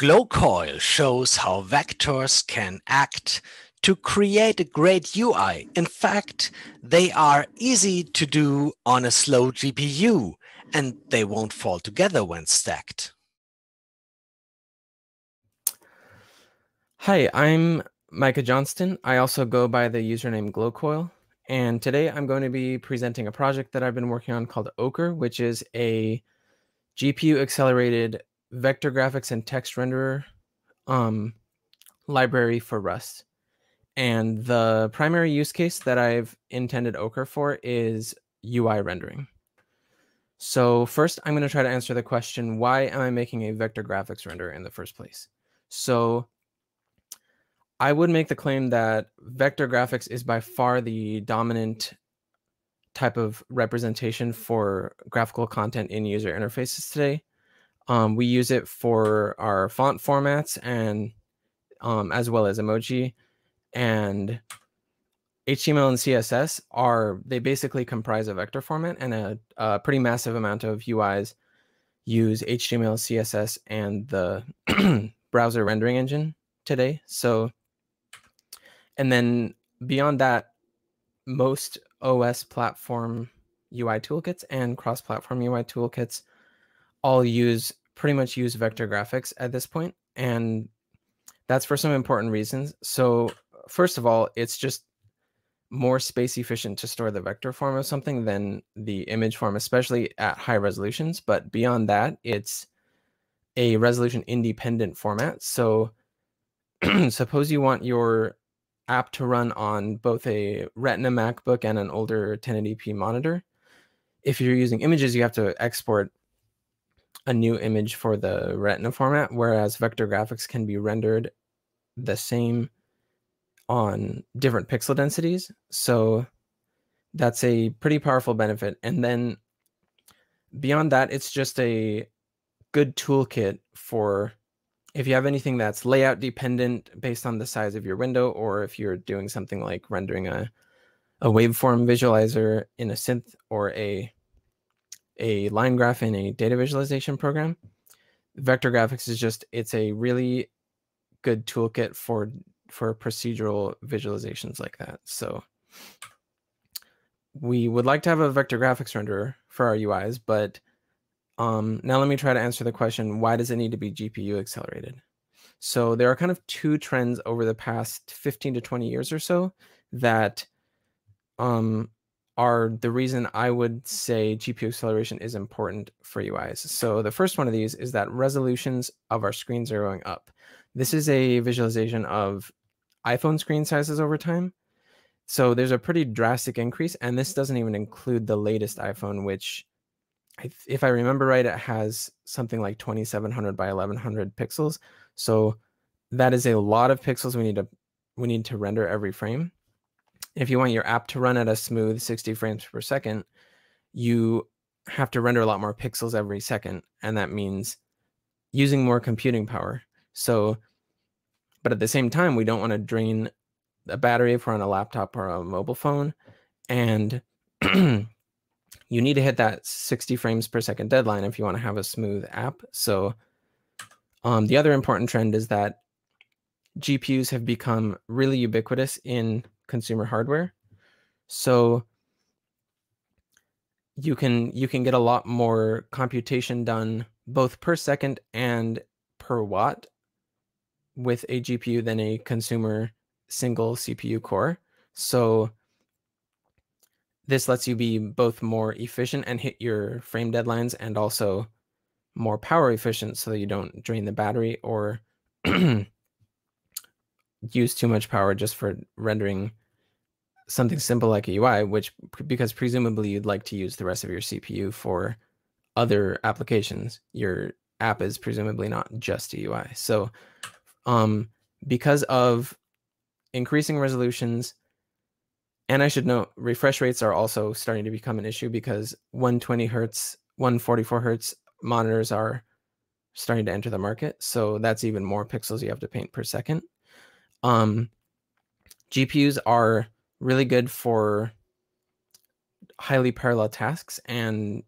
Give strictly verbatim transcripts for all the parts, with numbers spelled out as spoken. Glowcoil shows how vectors can act to create a great U I. In fact, they are easy to do on a slow G P U, and they won't fall together when stacked. Hi, I'm Micah Johnston. I also go by the username Glowcoil. And today I'm going to be presenting a project that I've been working on called Ochre, which is a G P U accelerated vector graphics and text renderer um, library for Rust. And the primary use case that I've intended Ochre for is U I rendering. So first, I'm going to try to answer the question, why am I making a vector graphics renderer in the first place? So I would make the claim that vector graphics is by far the dominant type of representation for graphical content in user interfaces today. Um, we use it for our font formats and um, as well as emoji. And H T M L and C S S are, they basically comprise a vector format, and a, a pretty massive amount of U Is use H T M L, C S S, and the browser rendering engine today. So, and then beyond that, most O S platform U I toolkits and cross-platform U I toolkits all use, pretty much use vector graphics at this point. And that's for some important reasons. So first of all, it's just more space efficient to store the vector form of something than the image form, especially at high resolutions. But beyond that, it's a resolution independent format. So suppose you want your app to run on both a Retina MacBook and an older ten eighty p monitor. If you're using images, you have to export a new image for the Retina format, whereas vector graphics can be rendered the same on different pixel densities. So that's a pretty powerful benefit. And then beyond that, it's just a good toolkit for if you have anything that's layout dependent based on the size of your window, or if you're doing something like rendering a, a waveform visualizer in a synth or a a line graph in a data visualization program. Vector graphics is just, it's a really good toolkit for, for procedural visualizations like that. So we would like to have a vector graphics renderer for our U Is, but um, now let me try to answer the question, why does it need to be G P U accelerated? So there are kind of two trends over the past fifteen to twenty years or so that um, are the reason I would say G P U acceleration is important for U Is. So the first one of these is that resolutions of our screens are going up. This is a visualization of iPhone screen sizes over time. So there's a pretty drastic increase, and this doesn't even include the latest iPhone, which I, if I remember right, it has something like twenty-seven hundred by eleven hundred pixels. So that is a lot of pixels we need to, we need to render every frame. If you want your app to run at a smooth sixty frames per second, you have to render a lot more pixels every second. And that means using more computing power. So, but at the same time, we don't want to drain the battery if we're on a laptop or a mobile phone. And you need to hit that sixty frames per second deadline if you want to have a smooth app. So um, the other important trend is that G P Us have become really ubiquitous in consumer hardware. So you can you can get a lot more computation done both per second and per watt with a G P U than a consumer single C P U core. So this lets you be both more efficient and hit your frame deadlines, and also more power efficient so that you don't drain the battery or use too much power just for rendering something simple like a U I, which, because presumably you'd like to use the rest of your C P U for other applications. Your app is presumably not just a U I. So um, because of increasing resolutions, and I should note, refresh rates are also starting to become an issue because one twenty hertz, one forty-four hertz monitors are starting to enter the market. So that's even more pixels you have to paint per second. Um, G P Us are really good for highly parallel tasks and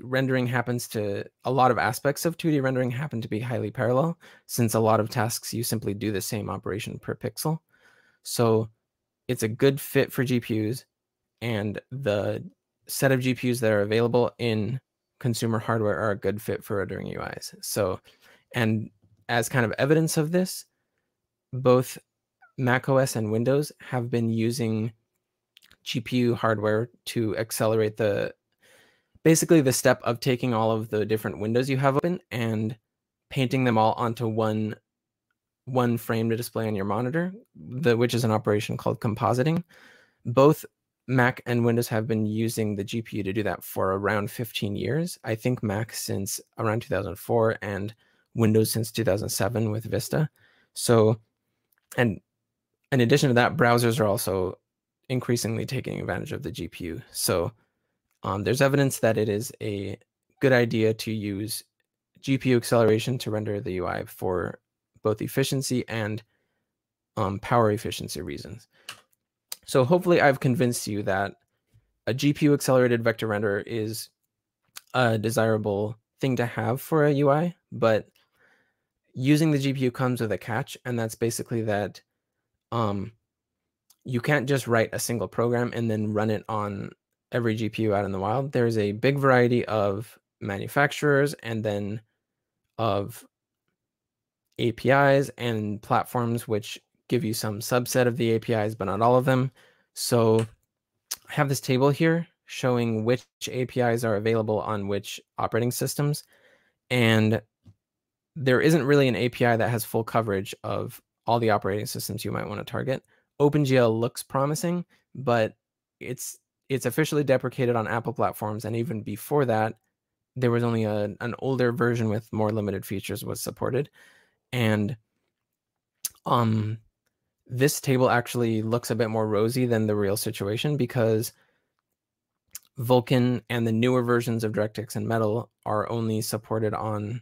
rendering happens to a lot of aspects of two D rendering happen to be highly parallel, since a lot of tasks you simply do the same operation per pixel. So it's a good fit for G P Us, and the set of G P Us that are available in consumer hardware are a good fit for rendering U Is. So, and as kind of evidence of this, both macOS and Windows have been using G P U hardware to accelerate the basically the step of taking all of the different windows you have open and painting them all onto one one frame to display on your monitor, the, which is an operation called compositing. Both Mac and Windows have been using the G P U to do that for around fifteen years. I think Mac since around two thousand four and Windows since two thousand seven with Vista. So, and in addition to that, browsers are also increasingly taking advantage of the G P U. So Um, there's evidence that it is a good idea to use G P U acceleration to render the U I for both efficiency and um, power efficiency reasons. So hopefully I've convinced you that a G P U accelerated vector renderer is a desirable thing to have for a U I, but using the G P U comes with a catch, and that's basically that um, you can't just write a single program and then run it on every G P U out in the wild. There's a big variety of manufacturers and then of A P Is and platforms which give you some subset of the A P Is, but not all of them. So I have this table here showing which A P Is are available on which operating systems. And there isn't really an A P I that has full coverage of all the operating systems you might want to target. OpenGL looks promising, but it's It's officially deprecated on Apple platforms, and even before that, there was only a, an older version with more limited features was supported. And um, this table actually looks a bit more rosy than the real situation, because Vulkan and the newer versions of DirectX and Metal are only supported on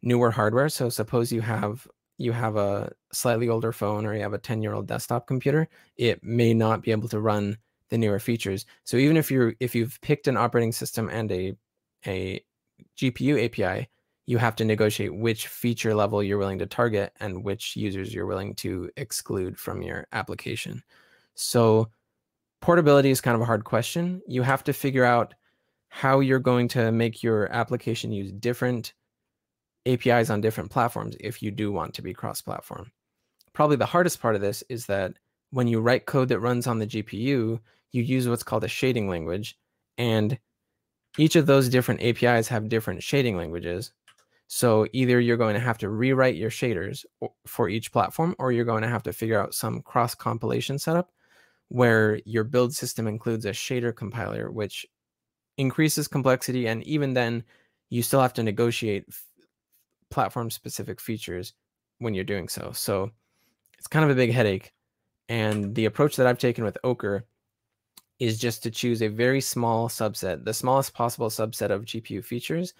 newer hardware. So suppose you have you have a slightly older phone, or you have a ten-year-old desktop computer, it may not be able to run the newer features. So even if you're if you've picked an operating system and a a G P U A P I, you have to negotiate which feature level you're willing to target and which users you're willing to exclude from your application. So portability is kind of a hard question. You have to figure out how you're going to make your application use different A P Is on different platforms if you do want to be cross-platform. Probably the hardest part of this is that when you write code that runs on the G P U, you use what's called a shading language, and each of those different A P Is have different shading languages. So either you're going to have to rewrite your shaders for each platform, or you're going to have to figure out some cross-compilation setup where your build system includes a shader compiler, which increases complexity, and even then, you still have to negotiate platform-specific features when you're doing so. So it's kind of a big headache. And the approach that I've taken with Ochre is just to choose a very small subset, the smallest possible subset of G P U features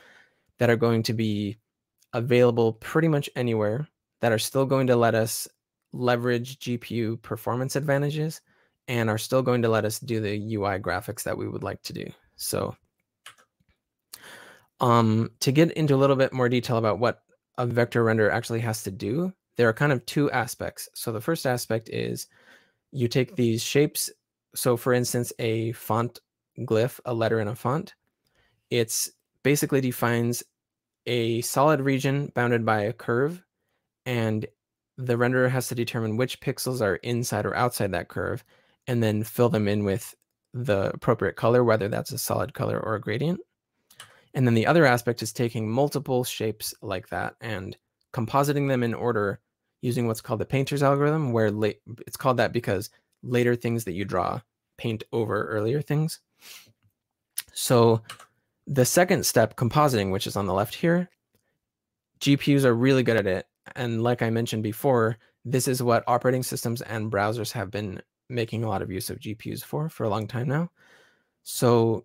that are going to be available pretty much anywhere, that are still going to let us leverage G P U performance advantages and are still going to let us do the U I graphics that we would like to do. So um, to get into a little bit more detail about what a vector renderer actually has to do, there are kind of two aspects. So the first aspect is you take these shapes. So for instance, a font glyph, a letter in a font, it's basically defines a solid region bounded by a curve, and the renderer has to determine which pixels are inside or outside that curve and then fill them in with the appropriate color, whether that's a solid color or a gradient. And then the other aspect is taking multiple shapes like that and compositing them in order using what's called the painter's algorithm, where late, it's called that because later things that you draw paint over earlier things. So the second step, compositing, which is on the left here, G P Us are really good at it. And like I mentioned before, this is what operating systems and browsers have been making a lot of use of G P Us for, for a long time now. So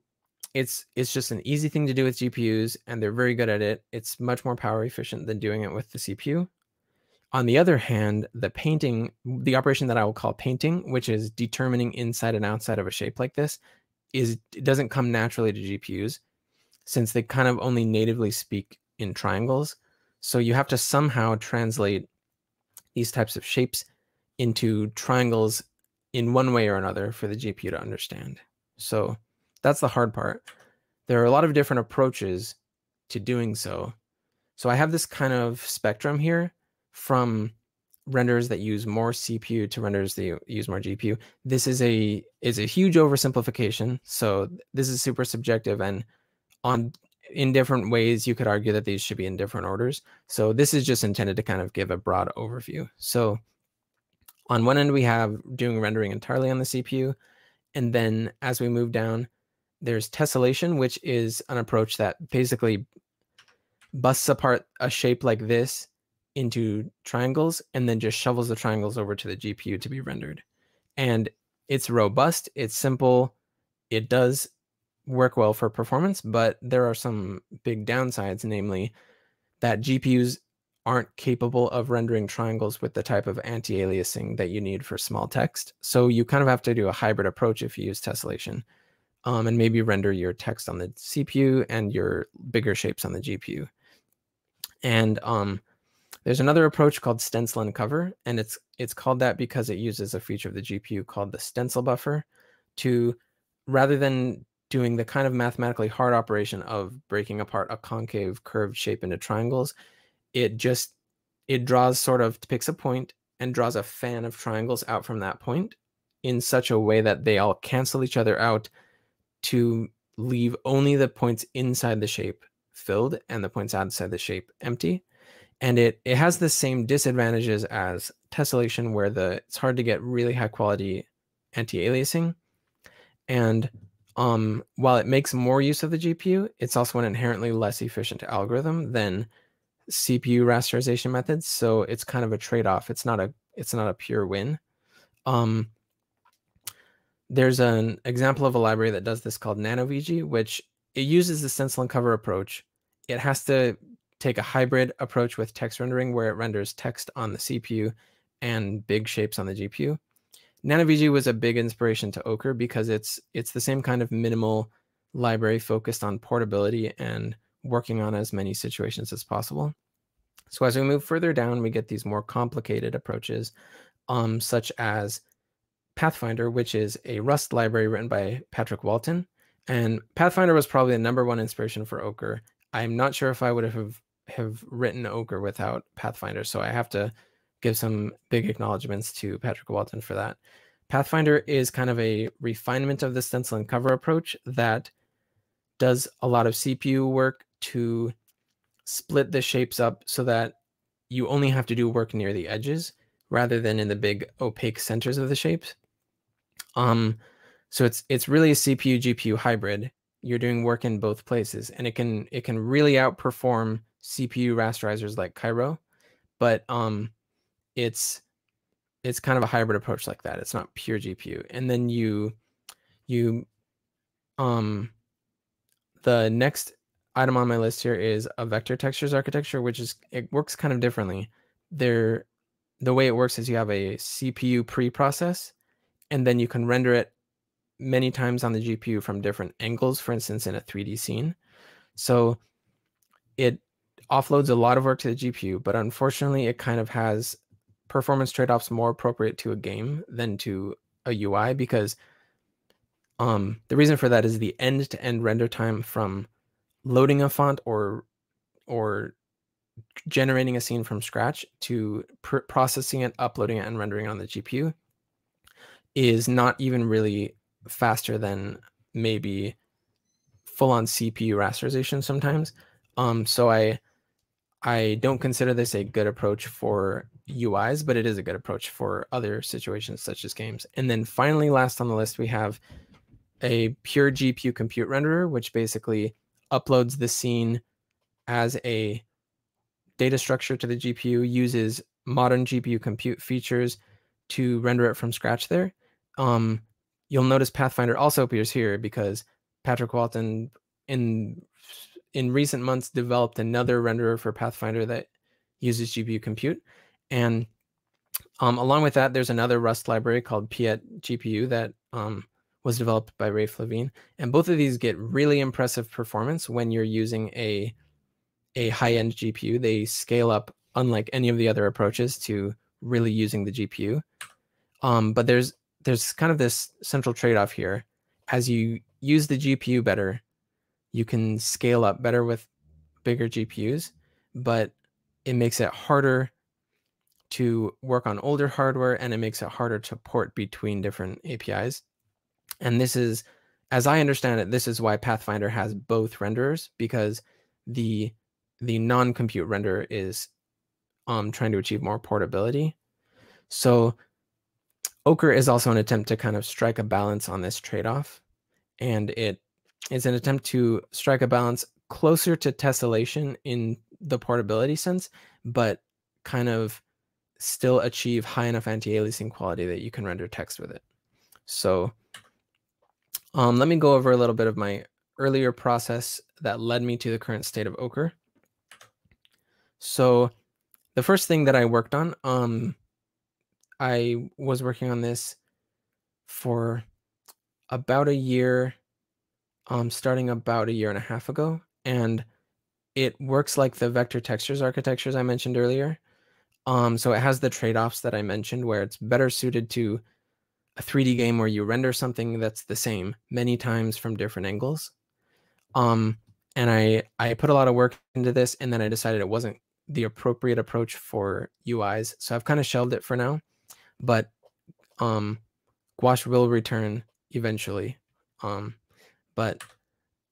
It's it's just an easy thing to do with G P Us, and they're very good at it. It's much more power efficient than doing it with the C P U. On the other hand, the painting, the operation that I will call painting, which is determining inside and outside of a shape like this, is it doesn't come naturally to G P Us. since they kind of only natively speak in triangles. So you have to somehow translate these types of shapes into triangles in one way or another for the G P U to understand. So that's the hard part. There are a lot of different approaches to doing so. So I have this kind of spectrum here from renders that use more C P U to renders that use more G P U. This is a, is a huge oversimplification. So this is super subjective, and on in different ways, you could argue that these should be in different orders. So this is just intended to kind of give a broad overview. So on one end, we have doing rendering entirely on the C P U. And then as we move down, there's tessellation, which is an approach that basically busts apart a shape like this into triangles and then just shovels the triangles over to the G P U to be rendered. And it's robust, it's simple, it does work well for performance, but there are some big downsides, namely that G P Us aren't capable of rendering triangles with the type of anti-aliasing that you need for small text. So you kind of have to do a hybrid approach if you use tessellation, um, and maybe render your text on the C P U and your bigger shapes on the G P U. And um, there's another approach called stencil and cover, and it's it's called that because it uses a feature of the G P U called the stencil buffer to, rather than doing the kind of mathematically hard operation of breaking apart a concave curved shape into triangles, it just, it draws sort of, picks a point and draws a fan of triangles out from that point in such a way that they all cancel each other out to leave only the points inside the shape filled and the points outside the shape empty. And it, it has the same disadvantages as tessellation, where the it's hard to get really high quality anti-aliasing. And um, while it makes more use of the G P U, it's also an inherently less efficient algorithm than C P U rasterization methods. So it's kind of a trade-off. It's not a it's not a pure win. Um, there's an example of a library that does this called NanoVG, which it uses the stencil and cover approach. It has to take a hybrid approach with text rendering, where it renders text on the C P U and big shapes on the G P U. NanoVG was a big inspiration to Ochre because it's it's the same kind of minimal library focused on portability and working on as many situations as possible. So as we move further down, we get these more complicated approaches, um, such as Pathfinder, which is a Rust library written by Patrick Walton. And Pathfinder was probably the number one inspiration for Ochre. I'm not sure if I would have, have written Ochre without Pathfinder, so I have to give some big acknowledgements to Patrick Walton for that. Pathfinder is kind of a refinement of the stencil and cover approach that does a lot of C P U work to split the shapes up so that you only have to do work near the edges rather than in the big opaque centers of the shapes. Um, so it's it's really a C P U G P U hybrid. You're doing work in both places, and it can it can really outperform C P U rasterizers like Cairo, but um, it's it's kind of a hybrid approach like that. It's not pure G P U. And then you you um the next item on my list here is a vector textures architecture, which is, it works kind of differently. There, the way it works is you have a C P U pre-process, and then you can render it many times on the G P U from different angles, for instance, in a three D scene. So it offloads a lot of work to the G P U, but unfortunately it kind of has performance trade-offs more appropriate to a game than to a U I, because um, the reason for that is the end-to-end render time from loading a font or or generating a scene from scratch to pr processing it, uploading it, and rendering it on the G P U is not even really faster than maybe full-on C P U rasterization sometimes. Um, so I I don't consider this a good approach for U Is, but it is a good approach for other situations such as games. And then finally, last on the list, we have a pure G P U compute renderer, which basically uploads the scene as a data structure to the G P U, uses modern G P U compute features to render it from scratch there. Um, you'll notice Pathfinder also appears here because Patrick Walton in in recent months developed another renderer for Pathfinder that uses G P U compute. And um, along with that, there's another Rust library called Piet G P U that um, was developed by Ray Flavin, and both of these get really impressive performance when you're using a a high-end G P U. They scale up unlike any of the other approaches to really using the G P U. Um, but there's there's kind of this central trade-off here. As you use the G P U better, you can scale up better with bigger G P Us, but it makes it harder to work on older hardware, and it makes it harder to port between different A P Is. And this is, as I understand it, this is why Pathfinder has both renderers, because the the non-compute renderer is um, trying to achieve more portability. So Ochre is also an attempt to kind of strike a balance on this trade-off, and it is an attempt to strike a balance closer to tessellation in the portability sense, but kind of still achieve high enough anti-aliasing quality that you can render text with it. So um, let me go over a little bit of my earlier process that led me to the current state of Ochre. So the first thing that I worked on, um, I was working on this for about a year, um, starting about a year and a half ago, and it works like the vector textures architectures I mentioned earlier. Um, so it has the trade-offs that I mentioned, where it's better suited to a three D game where you render something that's the same many times from different angles. Um, and I, I put a lot of work into this, and then I decided it wasn't the appropriate approach for U Is. So I've kind of shelved it for now, but um, Gouache will return eventually. Um, but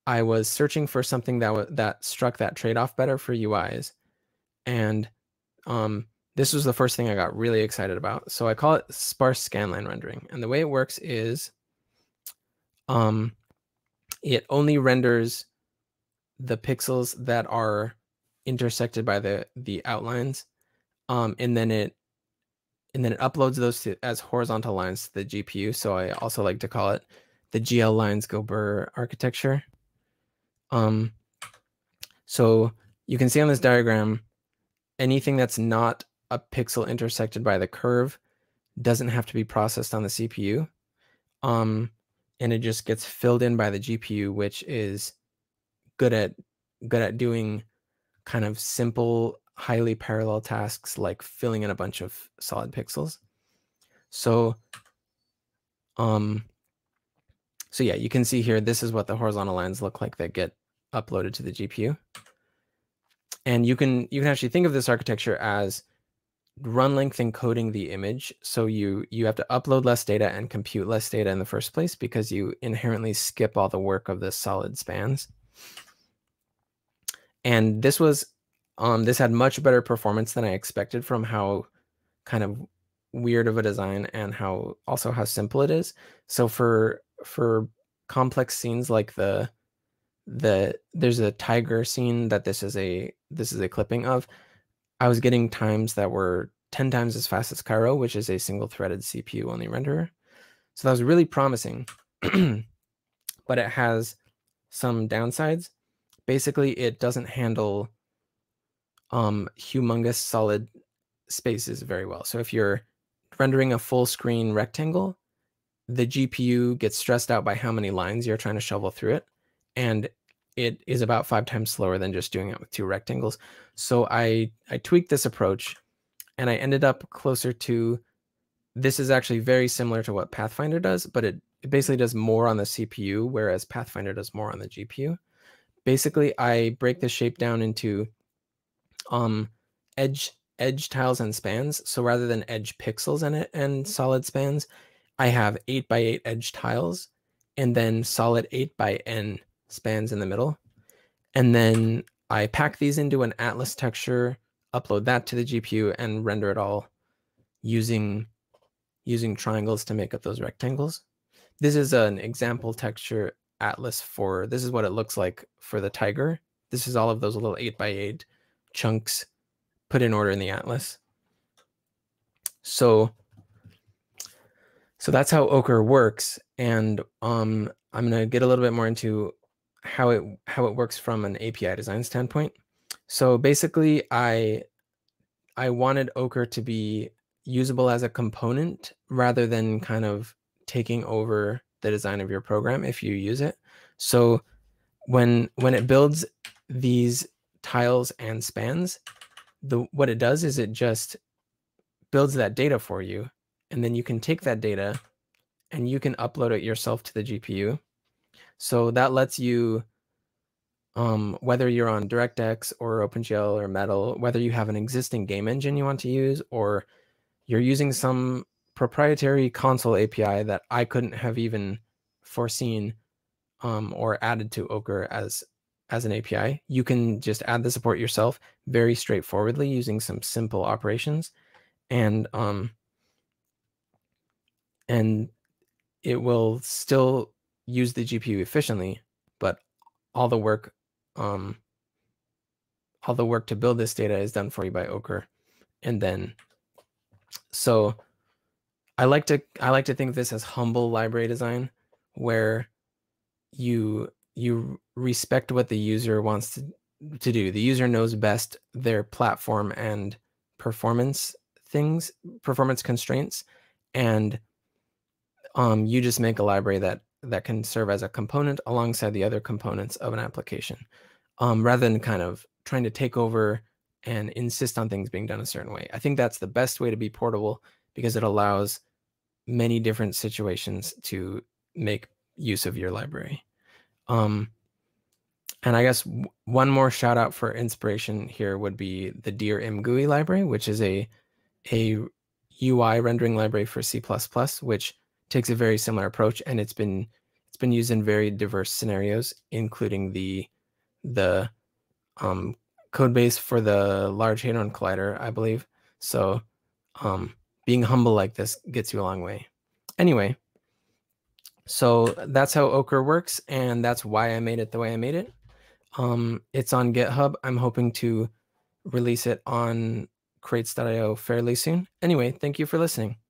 I was searching for something that, that struck that trade-off better for U Is. And um, this was the first thing I got really excited about. So I call it sparse scanline rendering. And the way it works is um, it only renders the pixels that are intersected by the, the outlines. Um, and then it and then it uploads those to, as horizontal lines to the G P U. So I also like to call it the G L lines go burr architecture. Um, so you can see on this diagram, anything that's not a pixel intersected by the curve doesn't have to be processed on the C P U, um, and it just gets filled in by the G P U, which is good at good at doing kind of simple, highly parallel tasks like filling in a bunch of solid pixels. So, um, so yeah, you can see here, this is what the horizontal lines look like that get uploaded to the G P U, and you can you can actually think of this architecture as run length encoding the image. So you you have to upload less data and compute less data in the first place, because you inherently skip all the work of the solid spans. And this was um this had much better performance than I expected from how kind of weird of a design and how also how simple it is. So for for complex scenes like the the there's a tiger scene that this is a this is a clipping of, I was getting times that were ten times as fast as Cairo, which is a single-threaded C P U-only renderer. So that was really promising, but it has some downsides. Basically, it doesn't handle um, humongous solid spaces very well. So if you're rendering a full-screen rectangle, the G P U gets stressed out by how many lines you're trying to shovel through it, and it is about five times slower than just doing it with two rectangles. So I, I tweaked this approach, and I ended up closer to, this is actually very similar to what Pathfinder does, but it, it basically does more on the C P U, whereas Pathfinder does more on the G P U. Basically, I break this shape down into um, edge, edge tiles and spans. So rather than edge pixels in it and solid spans, I have eight by eight edge tiles, and then solid eight by N spans in the middle. And then I pack these into an Atlas texture, upload that to the G P U, and render it all using, using triangles to make up those rectangles. This is an example texture Atlas for, this is what it looks like for the tiger. This is all of those little eight by eight chunks put in order in the Atlas. So, so that's how Ochre works. And um, I'm gonna get a little bit more into how it how it works from an A P I design standpoint. So basically, I I wanted Ochre to be usable as a component rather than kind of taking over the design of your program if you use it. So when when it builds these tiles and spans, the what it does is it just builds that data for you, and then you can take that data and you can upload it yourself to the G P U. So that lets you, um, whether you're on DirectX or OpenGL or Metal, whether you have an existing game engine you want to use, or you're using some proprietary console A P I that I couldn't have even foreseen um, or added to Ochre as as an A P I, you can just add the support yourself very straightforwardly using some simple operations, and um, and it will still use the G P U efficiently, but all the work, um, all the work to build this data is done for you by Ochre. And then, so I like to I like to think of this as humble library design, where you you respect what the user wants to to do. The user knows best their platform and performance things, performance constraints, and um, you just make a library that that can serve as a component alongside the other components of an application, um, rather than kind of trying to take over and insist on things being done a certain way. I think that's the best way to be portable, because it allows many different situations to make use of your library. Um, and I guess one more shout out for inspiration here would be the Dear ImGui library, which is a, a U I rendering library for C plus plus, which takes a very similar approach, and it's been it's been used in very diverse scenarios, including the the um, code base for the Large Hadron Collider, I believe. So um, being humble like this gets you a long way. Anyway, so that's how Ochre works, and that's why I made it the way I made it. Um, it's on GitHub. I'm hoping to release it on crates dot i o fairly soon. Anyway, thank you for listening.